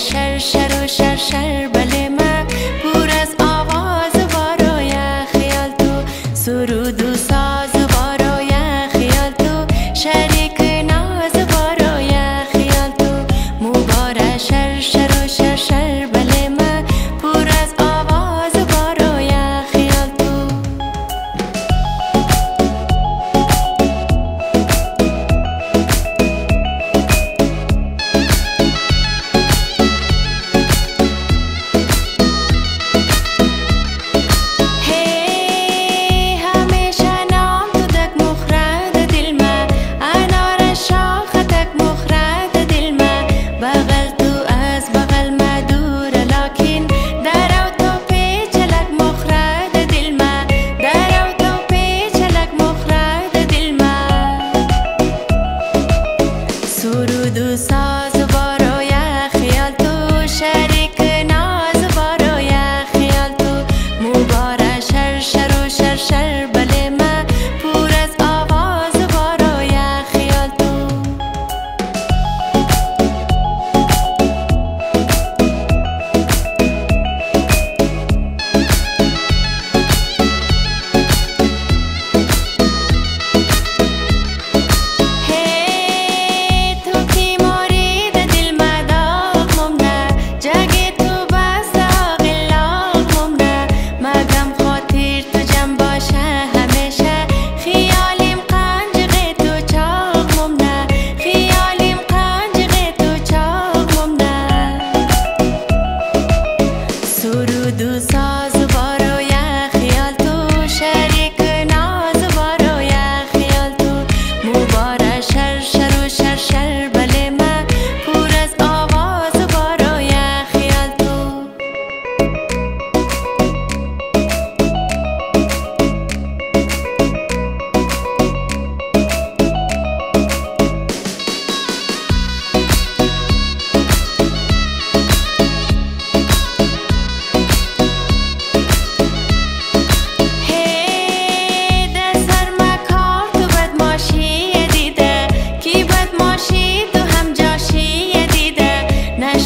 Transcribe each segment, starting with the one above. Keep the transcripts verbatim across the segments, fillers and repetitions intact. شرشر و شرشر بله من پر از آواز برای خیال تو سرود و ساز برای خیال تو شریک ناز برای خیال تو مبارک شرشر و شرشر بله من پر از آواز برای خیال تو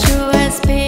شو از